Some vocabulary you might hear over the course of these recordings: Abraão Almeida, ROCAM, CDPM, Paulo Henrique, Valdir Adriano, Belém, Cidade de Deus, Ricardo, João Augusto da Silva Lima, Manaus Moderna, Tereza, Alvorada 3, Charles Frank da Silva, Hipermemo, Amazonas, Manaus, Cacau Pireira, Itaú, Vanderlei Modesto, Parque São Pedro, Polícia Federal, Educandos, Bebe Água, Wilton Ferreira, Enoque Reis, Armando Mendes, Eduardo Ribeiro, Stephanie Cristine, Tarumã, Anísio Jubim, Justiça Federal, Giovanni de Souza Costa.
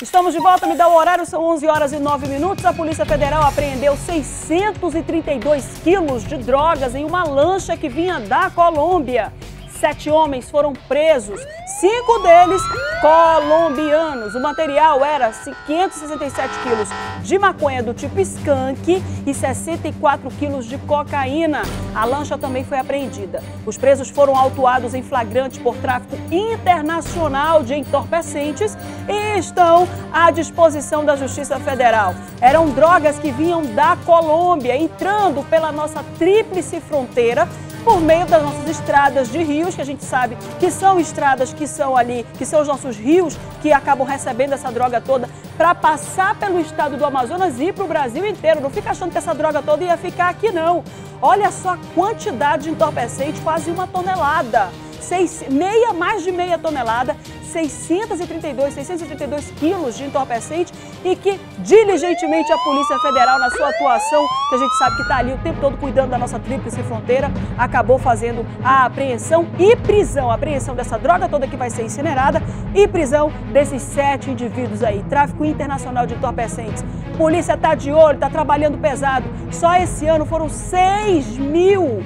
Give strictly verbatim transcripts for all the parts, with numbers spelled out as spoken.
Estamos de volta, me dá o horário, são onze horas e nove minutos. A Polícia Federal apreendeu seiscentos e trinta e dois quilos de drogas em uma lancha que vinha da Colômbia. Sete homens foram presos, cinco deles colombianos. O material era quinhentos e sessenta e sete quilos de maconha do tipo skunk e sessenta e quatro quilos de cocaína. A lancha também foi apreendida. Os presos foram autuados em flagrante por tráfico internacional de entorpecentes e estão à disposição da Justiça Federal. Eram drogas que vinham da Colômbia, entrando pela nossa tríplice fronteira, por meio das nossas estradas de rios, que a gente sabe que são estradas que são ali, que são os nossos rios que acabam recebendo essa droga toda para passar pelo estado do Amazonas e para o Brasil inteiro. Não fica achando que essa droga toda ia ficar aqui, não. Olha só a quantidade de entorpecente, quase uma tonelada. Seis, meia, mais de meia tonelada, seiscentos e trinta e dois, seiscentos e trinta e dois quilos de entorpecente e que diligentemente a Polícia Federal, na sua atuação, que a gente sabe que está ali o tempo todo cuidando da nossa tríplice fronteira, acabou fazendo a apreensão e prisão, a apreensão dessa droga toda que vai ser incinerada e prisão desses sete indivíduos aí, tráfico internacional de entorpecentes. A polícia está de olho, está trabalhando pesado, só esse ano foram seis mil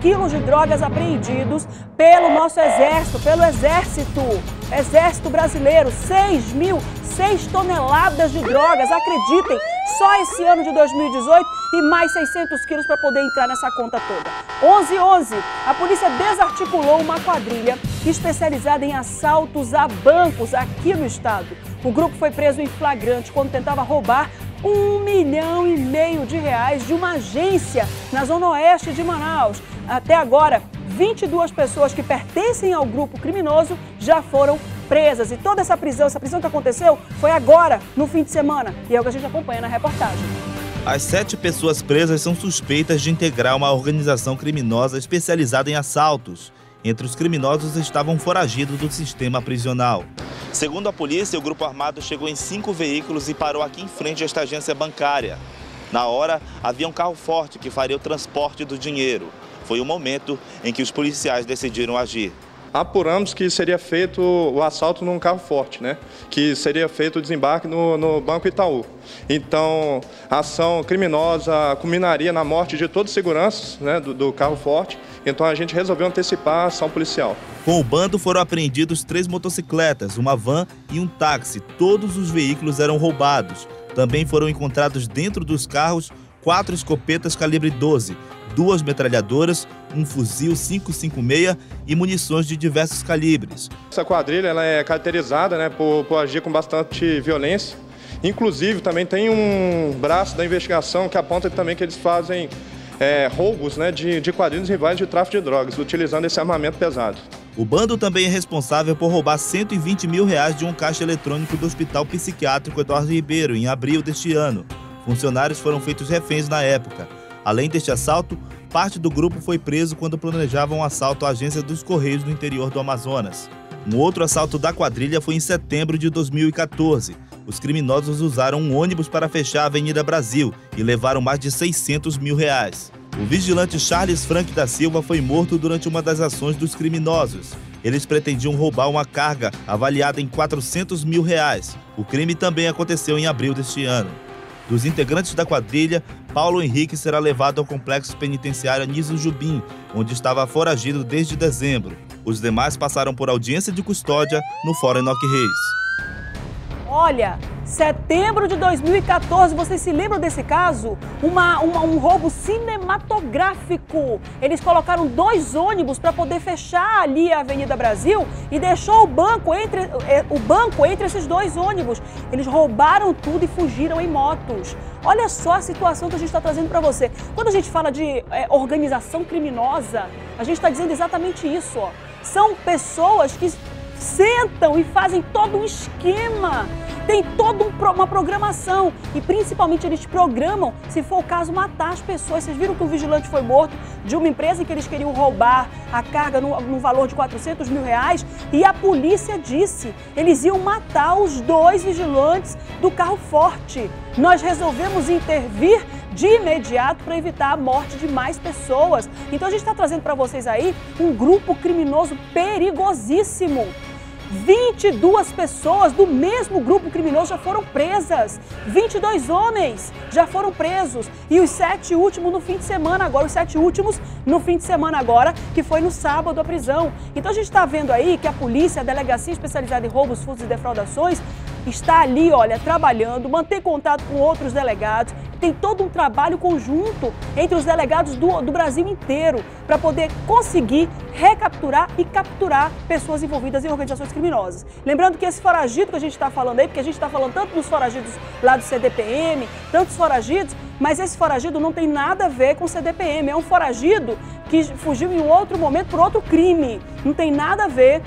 quilos de drogas apreendidos pelo nosso exército, pelo exército, exército brasileiro, seis mil, seis toneladas de drogas, acreditem, só esse ano de dois mil e dezoito e mais seiscentos quilos para poder entrar nessa conta toda. onze e onze, a polícia desarticulou uma quadrilha especializada em assaltos a bancos aqui no estado. O grupo foi preso em flagrante quando tentava roubar um milhão e meio de reais de uma agência na zona oeste de Manaus. Até agora, vinte e duas pessoas que pertencem ao grupo criminoso já foram presas. E toda essa prisão, essa prisão que aconteceu foi agora, no fim de semana. E é o que a gente acompanha na reportagem. As sete pessoas presas são suspeitas de integrar uma organização criminosa especializada em assaltos. Entre os criminosos estavam foragidos do sistema prisional. Segundo a polícia, o grupo armado chegou em cinco veículos e parou aqui em frente a esta agência bancária. Na hora, havia um carro forte que faria o transporte do dinheiro. Foi o momento em que os policiais decidiram agir. Apuramos que seria feito o assalto num carro forte, né? Que seria feito o desembarque no, no Banco Itaú. Então, a ação criminosa culminaria na morte de todos os seguranças, né, do, do carro forte. Então, a gente resolveu antecipar a ação policial. Com o bando foram apreendidos três motocicletas, uma van e um táxi. Todos os veículos eram roubados. Também foram encontrados dentro dos carros quatro escopetas calibre doze, duas metralhadoras, um fuzil cinco cinco seis e munições de diversos calibres. Essa quadrilha ela é caracterizada, né, por, por agir com bastante violência. Inclusive, também tem um braço da investigação que aponta também que eles fazem é, roubos, né, de, de quadrilhas rivais de tráfico de drogas, utilizando esse armamento pesado. O bando também é responsável por roubar cento e vinte mil reais de um caixa eletrônico do Hospital Psiquiátrico Eduardo Ribeiro, em abril deste ano. Funcionários foram feitos reféns na época. Além deste assalto, parte do grupo foi preso quando planejava um assalto à agência dos Correios no interior do Amazonas. Um outro assalto da quadrilha foi em setembro de dois mil e quatorze. Os criminosos usaram um ônibus para fechar a Avenida Brasil e levaram mais de seiscentos mil reais. O vigilante Charles Frank da Silva foi morto durante uma das ações dos criminosos. Eles pretendiam roubar uma carga avaliada em quatrocentos mil reais. O crime também aconteceu em abril deste ano. Dos integrantes da quadrilha, Paulo Henrique será levado ao complexo penitenciário Anísio Jubim, onde estava foragido desde dezembro. Os demais passaram por audiência de custódia no Fórum Enoque Reis. Olha, setembro de dois mil e quatorze, vocês se lembram desse caso? Uma, uma, um roubo cinematográfico. Eles colocaram dois ônibus para poder fechar ali a Avenida Brasil e deixou o banco, entre, o banco entre esses dois ônibus. Eles roubaram tudo e fugiram em motos. Olha só a situação que a gente está trazendo para você. Quando a gente fala de é, organização criminosa, a gente está dizendo exatamente isso, ó. São pessoas que sentam e fazem todo um esquema, tem toda uma programação e principalmente eles programam, se for o caso, matar as pessoas. Vocês viram que um vigilante foi morto de uma empresa em que eles queriam roubar a carga no, no valor de quatrocentos mil reais e a polícia disse, eles iam matar os dois vigilantes do carro forte. Nós resolvemos intervir de imediato para evitar a morte de mais pessoas. Então a gente está trazendo para vocês aí um grupo criminoso perigosíssimo. vinte e duas pessoas do mesmo grupo criminoso já foram presas. vinte e dois homens já foram presos. E os sete últimos no fim de semana agora, os sete últimos no fim de semana agora, que foi no sábado a prisão. Então a gente está vendo aí que a polícia, a delegacia especializada em roubos, furtos e defraudações, está ali, olha, trabalhando, mantém contato com outros delegados. Tem todo um trabalho conjunto entre os delegados do, do Brasil inteiro para poder conseguir recapturar e capturar pessoas envolvidas em organizações criminosas. Lembrando que esse foragido que a gente está falando aí, porque a gente está falando tanto dos foragidos lá do C D P M, tantos foragidos, mas esse foragido não tem nada a ver com o C D P M. É um foragido que fugiu em outro momento por outro crime. Não tem nada a ver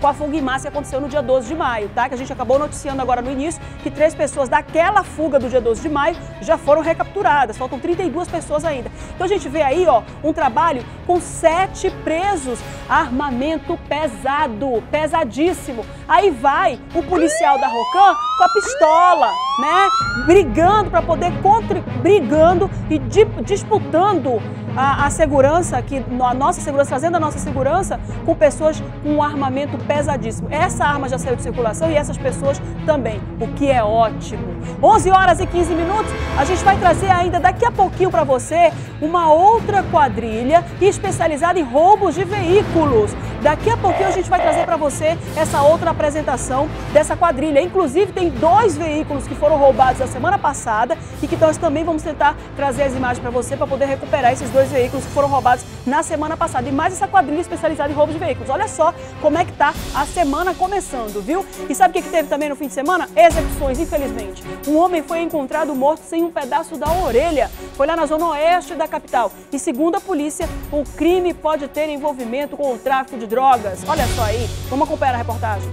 com a fuga em massa que aconteceu no dia doze de maio, tá? Que a gente acabou noticiando agora no início que três pessoas daquela fuga do dia doze de maio já foram recapturadas, faltam trinta e duas pessoas ainda. Então a gente vê aí, ó, um trabalho com sete presos, armamento pesado, pesadíssimo. Aí vai o policial da ROCAM com a pistola, né? Brigando para poder, contra... brigando e di... disputando A, a segurança aqui, a nossa segurança, fazendo a nossa segurança com pessoas com um armamento pesadíssimo. Essa arma já saiu de circulação e essas pessoas também, o que é ótimo. onze horas e quinze minutos, a gente vai trazer ainda daqui a pouquinho para você uma outra quadrilha especializada em roubos de veículos. Daqui a pouquinho a gente vai trazer para você essa outra apresentação dessa quadrilha. Inclusive tem dois veículos que foram roubados na semana passada e que nós também vamos tentar trazer as imagens para você para poder recuperar esses dois dois veículos que foram roubados na semana passada. E mais essa quadrilha especializada em roubo de veículos. Olha só como é que tá a semana começando, viu? E sabe o que, que teve também no fim de semana? Execuções, infelizmente. Um homem foi encontrado morto sem um pedaço da orelha. Foi lá na zona oeste da capital. E segundo a polícia, o crime pode ter envolvimento com o tráfico de drogas. Olha só aí. Vamos acompanhar a reportagem.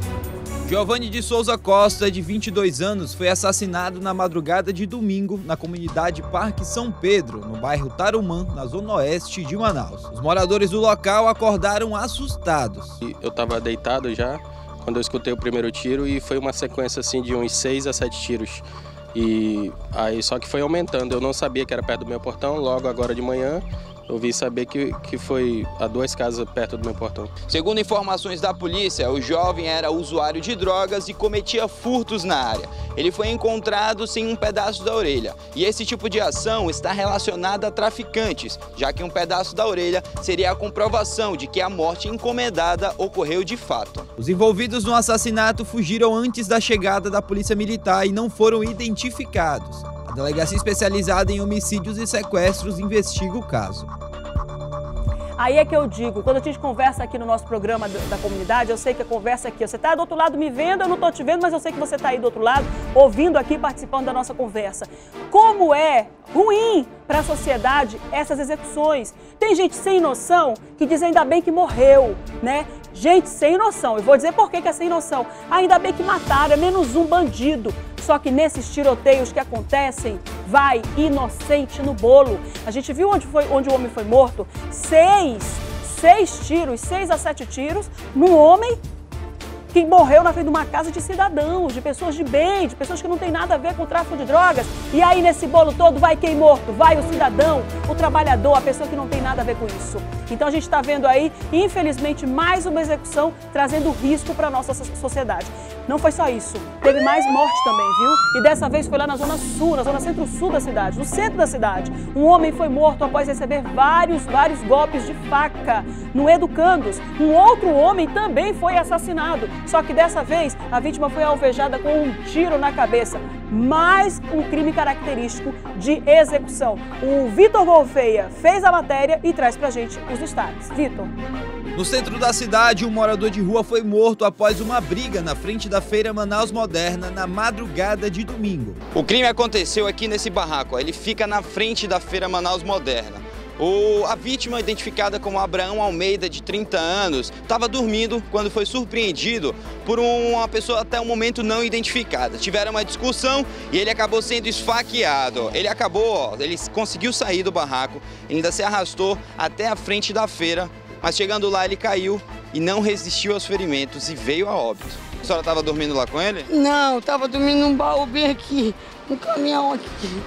Giovanni de Souza Costa, de vinte e dois anos, foi assassinado na madrugada de domingo na comunidade Parque São Pedro, no bairro Tarumã, na zona oeste de Manaus. Os moradores do local acordaram assustados. Eu estava deitado já quando eu escutei o primeiro tiro e foi uma sequência assim de uns seis a sete tiros. E aí só que foi aumentando. Eu não sabia que era perto do meu portão, logo agora de manhã eu vim saber que, que foi a duas casas perto do meu portão. Segundo informações da polícia, o jovem era usuário de drogas e cometia furtos na área. Ele foi encontrado sem um pedaço da orelha. E esse tipo de ação está relacionada a traficantes, já que um pedaço da orelha seria a comprovação de que a morte encomendada ocorreu de fato. Os envolvidos no assassinato fugiram antes da chegada da polícia militar e não foram identificados. A delegacia especializada em homicídios e sequestros investiga o caso. Aí é que eu digo, quando a gente conversa aqui no nosso programa da comunidade, eu sei que a conversa aqui, você está do outro lado me vendo, eu não estou te vendo, mas eu sei que você está aí do outro lado, ouvindo aqui, participando da nossa conversa. Como é ruim para a sociedade essas execuções. Tem gente sem noção que diz ainda bem que morreu, né? Gente sem noção, eu vou dizer por que que é sem noção. Ainda bem que mataram, é menos um bandido. Só que nesses tiroteios que acontecem, vai inocente no bolo. A gente viu onde, foi, onde o homem foi morto? Seis, seis tiros, seis a sete tiros num homem que morreu na frente de uma casa de cidadãos, de pessoas de bem, de pessoas que não tem nada a ver com o tráfico de drogas. E aí nesse bolo todo vai quem morto? Vai o cidadão, o trabalhador, a pessoa que não tem nada a ver com isso. Então a gente está vendo aí, infelizmente, mais uma execução trazendo risco para a nossa sociedade. Não foi só isso, teve mais morte também, viu? E dessa vez foi lá na zona sul, na zona centro-sul da cidade, no centro da cidade. Um homem foi morto após receber vários, vários golpes de faca no Educandos. Um outro homem também foi assassinado. Só que dessa vez a vítima foi alvejada com um tiro na cabeça. Mais um crime característico de execução. O Wilton Ferreira fez a matéria e traz pra gente os destaques. Wilton. No centro da cidade, um morador de rua foi morto após uma briga na frente da feira Manaus Moderna na madrugada de domingo. O crime aconteceu aqui nesse barraco, ó. Ele fica na frente da feira Manaus Moderna. O, a vítima, identificada como Abraão Almeida, de trinta anos, estava dormindo quando foi surpreendido por uma pessoa até o momento não identificada. Tiveram uma discussão e ele acabou sendo esfaqueado. Ele acabou, ele conseguiu sair do barraco, ele ainda se arrastou até a frente da feira, mas chegando lá ele caiu e não resistiu aos ferimentos e veio a óbito. A senhora estava dormindo lá com ele? Não, estava dormindo num baú bem aqui, num caminhão aqui.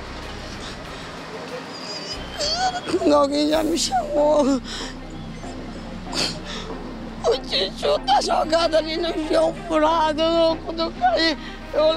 Alguém já me chamou. O Titio tá jogado ali no chão, furado. Quando eu caí, eu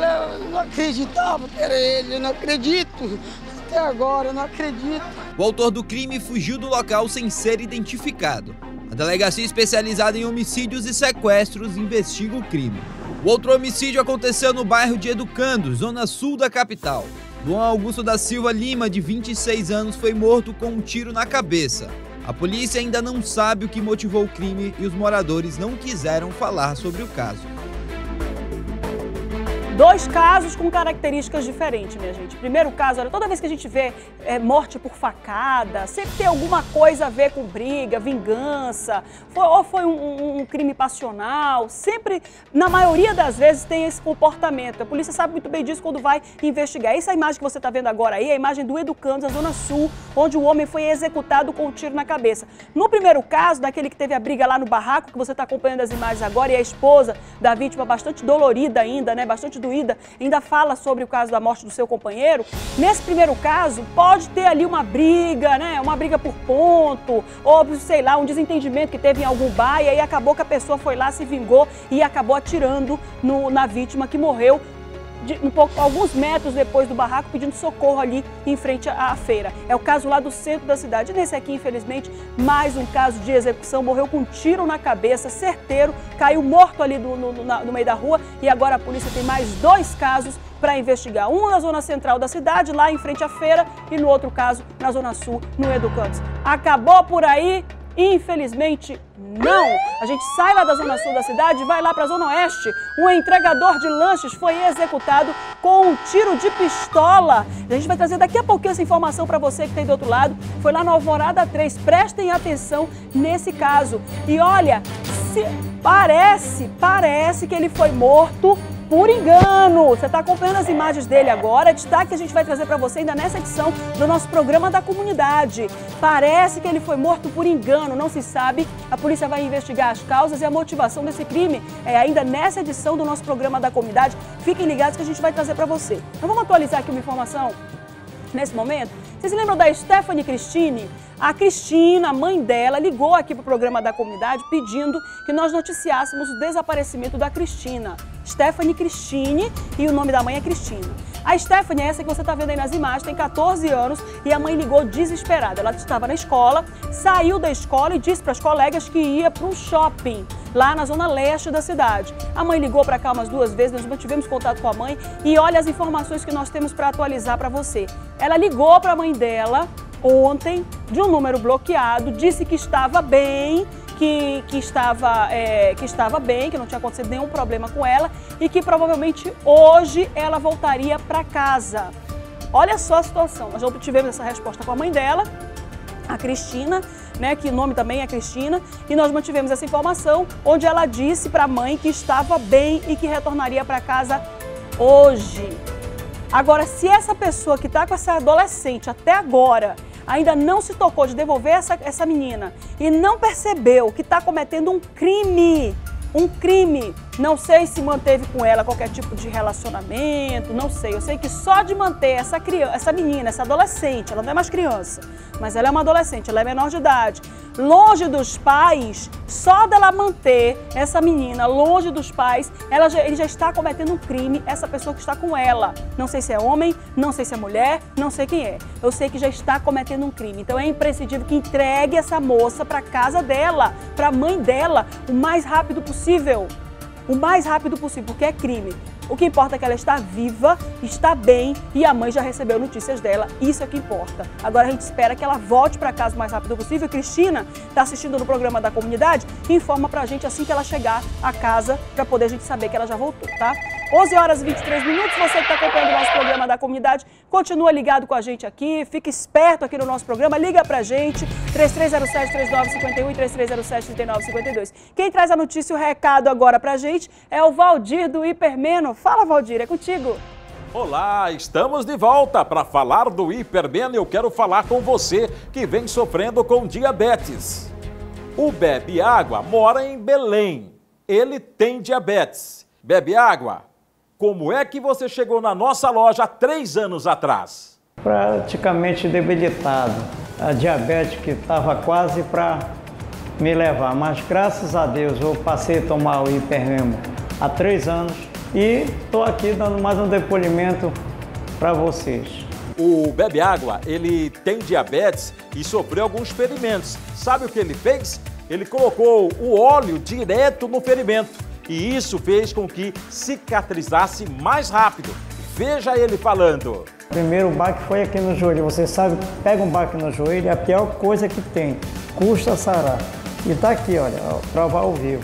não acreditava que era ele, eu não acredito. Até agora, eu não acredito. O autor do crime fugiu do local sem ser identificado. A delegacia especializada em homicídios e sequestros investiga o crime. O outro homicídio aconteceu no bairro de Educandos, zona sul da capital. João Augusto da Silva Lima, de vinte e seis anos, foi morto com um tiro na cabeça. A polícia ainda não sabe o que motivou o crime e os moradores não quiseram falar sobre o caso. Dois casos com características diferentes, minha gente. Primeiro caso, olha, toda vez que a gente vê é, morte por facada, sempre tem alguma coisa a ver com briga, vingança, foi, ou foi um, um crime passional, sempre, na maioria das vezes, tem esse comportamento. A polícia sabe muito bem disso quando vai investigar. Essa imagem que você está vendo agora aí, é a imagem do Educandos, na Zona Sul, onde o homem foi executado com um tiro na cabeça. No primeiro caso, daquele que teve a briga lá no barraco, que você está acompanhando as imagens agora, e a esposa da vítima, bastante dolorida ainda, né, bastante doída, ainda fala sobre o caso da morte do seu companheiro. Nesse primeiro caso, pode ter ali uma briga, né? Uma briga por ponto, ou sei lá, um desentendimento que teve em algum bar e aí acabou que a pessoa foi lá, se vingou e acabou atirando no, na vítima que morreu de, um pouco, alguns metros depois do barraco, pedindo socorro ali em frente à, à feira. É o caso lá do centro da cidade. Nesse aqui, infelizmente, mais um caso de execução. Morreu com um tiro na cabeça, certeiro, caiu morto ali do, no, no, na, no meio da rua. E agora a polícia tem mais dois casos para investigar. Um na zona central da cidade, lá em frente à feira, e no outro caso, na zona sul, no Educandos. Acabou por aí? Infelizmente, não. A gente sai lá da zona sul da cidade e vai lá para a zona oeste. Um entregador de lanches foi executado com um tiro de pistola. A gente vai trazer daqui a pouquinho essa informação para você que tem do outro lado. Foi lá na Alvorada três. Prestem atenção nesse caso. E olha, se... parece, parece que ele foi morto por engano. Você está acompanhando as imagens dele agora, destaque que a gente vai trazer para você ainda nessa edição do nosso programa da comunidade. Parece que ele foi morto por engano, não se sabe. A polícia vai investigar as causas e a motivação desse crime é ainda nessa edição do nosso programa da comunidade. Fiquem ligados que a gente vai trazer para você. Então vamos atualizar aqui uma informação nesse momento. Vocês lembram da Stephanie Cristine? A Cristina, a mãe dela, ligou aqui para o programa da comunidade pedindo que nós noticiássemos o desaparecimento da Cristina. Stephanie Cristine, e o nome da mãe é Cristina. A Stephanie é essa que você está vendo aí nas imagens, tem quatorze anos e a mãe ligou desesperada. Ela estava na escola, saiu da escola e disse para as colegas que ia para um shopping lá na zona leste da cidade. A mãe ligou para cá umas duas vezes, nós mantivemos contato com a mãe e olha as informações que nós temos para atualizar para você. Ela ligou para a mãe dela ontem, de um número bloqueado, disse que estava bem, Que, que, estava, é, que estava bem, que não tinha acontecido nenhum problema com ela e que provavelmente hoje ela voltaria para casa. Olha só a situação, nós já obtivemos essa resposta com a mãe dela, a Cristina, né, que o nome também é Cristina, e nós mantivemos essa informação onde ela disse para a mãe que estava bem e que retornaria para casa hoje. Agora, se essa pessoa que está com essa adolescente até agora ainda não se tocou de devolver essa, essa menina e não percebeu que está cometendo um crime, um crime. Não sei se manteve com ela qualquer tipo de relacionamento, não sei. Eu sei que só de manter essa, criança, essa menina, essa adolescente, ela não é mais criança, mas ela é uma adolescente, ela é menor de idade, longe dos pais, só dela manter essa menina longe dos pais, ela já, ele já está cometendo um crime, essa pessoa que está com ela. Não sei se é homem, não sei se é mulher, não sei quem é. Eu sei que já está cometendo um crime. Então é imprescindível que entregue essa moça para casa dela, para a mãe dela, o mais rápido possível. O mais rápido possível, porque é crime. O que importa é que ela está viva, está bem e a mãe já recebeu notícias dela. Isso é que importa. Agora a gente espera que ela volte para casa o mais rápido possível. Cristina está assistindo no programa da comunidade e informa para a gente assim que ela chegar a casa para poder a gente saber que ela já voltou, tá? onze horas e vinte e três minutos, você que está acompanhando o nosso programa da comunidade, continua ligado com a gente aqui, fica esperto aqui no nosso programa, liga pra gente, três três zero sete, três nove cinco um e três três zero sete, três nove cinco dois. Quem traz a notícia e o recado agora pra gente é o Valdir do Hipermemo. Fala, Valdir, é contigo. Olá, estamos de volta para falar do Hipermemo. Eu quero falar com você que vem sofrendo com diabetes. O Bebe Água mora em Belém, ele tem diabetes. Bebe Água, como é que você chegou na nossa loja há três anos atrás? Praticamente debilitado. A diabetes que estava quase para me levar, mas graças a Deus eu passei a tomar o Hipermemo há três anos e estou aqui dando mais um depoimento para vocês. O Bebe Água, ele tem diabetes e sofreu alguns ferimentos. Sabe o que ele fez? Ele colocou o óleo direto no ferimento e isso fez com que cicatrizasse mais rápido. Veja ele falando. O primeiro baque foi aqui no joelho. Você sabe, pega um baque no joelho, é a pior coisa que tem. Custa sarar. E tá aqui, olha, provar ao vivo.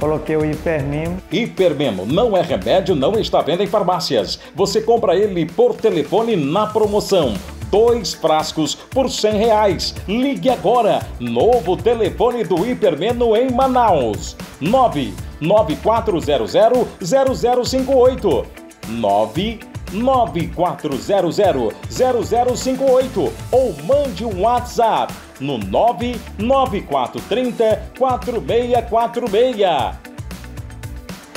Coloquei o Hipermemo. Hipermemo não é remédio, não está à venda em farmácias. Você compra ele por telefone na promoção. Dois frascos por cem reais. Ligue agora. Novo telefone do Hipermemo em Manaus. nove nove quatro zero zero zero zero cinco oito. nove nove quatro zero zero zero zero cinco oito ou mande um WhatsApp no nove nove quatro três zero quatro seis quatro seis.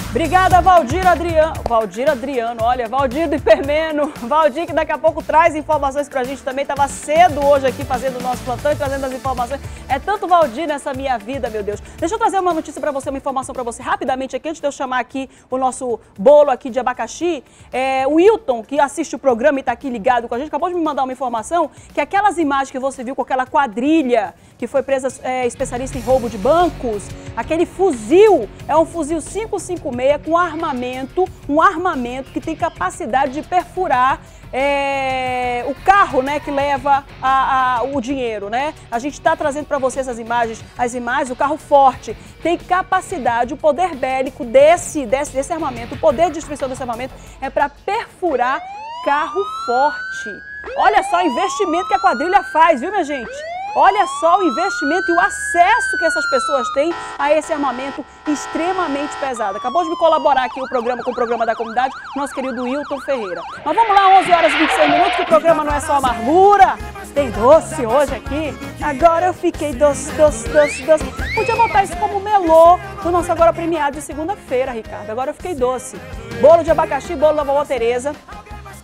Obrigada, Valdir Adriano. Valdir Adriano, olha, Valdir do Hipermemo. Valdir, que daqui a pouco traz informações pra gente também. Tava cedo hoje aqui fazendo o nosso plantão e trazendo as informações. É tanto Valdir nessa minha vida, meu Deus. Deixa eu trazer uma notícia pra você, uma informação pra você rapidamente aqui, antes de eu chamar aqui o nosso bolo aqui de abacaxi. É, o Wilton, que assiste o programa e tá aqui ligado com a gente, acabou de me mandar uma informação que aquelas imagens que você viu com aquela quadrilha que foi presa é, especialista em roubo de bancos, aquele fuzil, é um fuzil cinco cinco seis com armamento, um armamento que tem capacidade de perfurar é, o carro, né, que leva a, a, o dinheiro, né? A gente está trazendo para vocês as imagens, as imagens, o carro forte tem capacidade, o poder bélico desse, desse, desse armamento, o poder de destruição desse armamento é para perfurar carro forte. Olha só o investimento que a quadrilha faz, viu, minha gente? Olha só o investimento e o acesso que essas pessoas têm a esse armamento extremamente pesado. Acabou de me colaborar aqui o programa com o programa da comunidade, nosso querido Wilton Ferreira. Mas vamos lá, onze horas e vinte e seis minutos, que o programa não é só amargura. Tem doce hoje aqui. Agora eu fiquei doce, doce, doce, doce. Podia botar isso como melô do nosso agora premiado de segunda-feira, Ricardo. Agora eu fiquei doce. Bolo de abacaxi, bolo da vovó Tereza.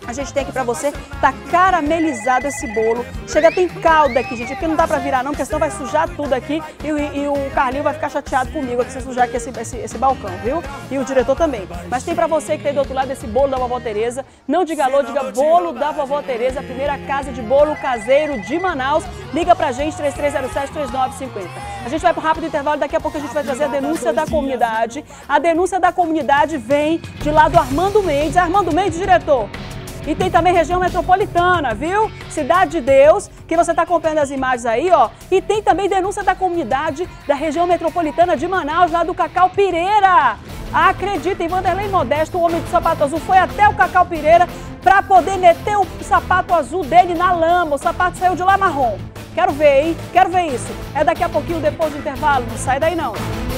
A gente tem aqui pra você, tá caramelizado esse bolo. Chega, tem calda aqui, gente. Aqui não dá pra virar não, porque senão vai sujar tudo aqui. E, e, e o Carlinho vai ficar chateado comigo aqui se sujar aqui esse, esse, esse balcão, viu? E o diretor também. Mas tem pra você que tem do outro lado esse bolo da vovó Tereza. Não diga alô, diga bolo da vovó Tereza, a primeira casa de bolo caseiro de Manaus. Liga pra gente, três três zero sete, três nove cinco zero. A gente vai pro rápido intervalo, daqui a pouco a gente vai trazer a denúncia da comunidade. A denúncia da comunidade vem de lá do Armando Mendes. Armando Mendes, diretor! E tem também região metropolitana, viu? Cidade de Deus, que você está acompanhando as imagens aí, ó. E tem também denúncia da comunidade da região metropolitana de Manaus, lá do Cacau Pireira. Acreditem, Vanderlei Modesto, o homem do sapato azul, foi até o Cacau Pireira para poder meter o sapato azul dele na lama. O sapato saiu de lá marrom. Quero ver, hein? Quero ver isso. É daqui a pouquinho, depois do intervalo. Não sai daí, não.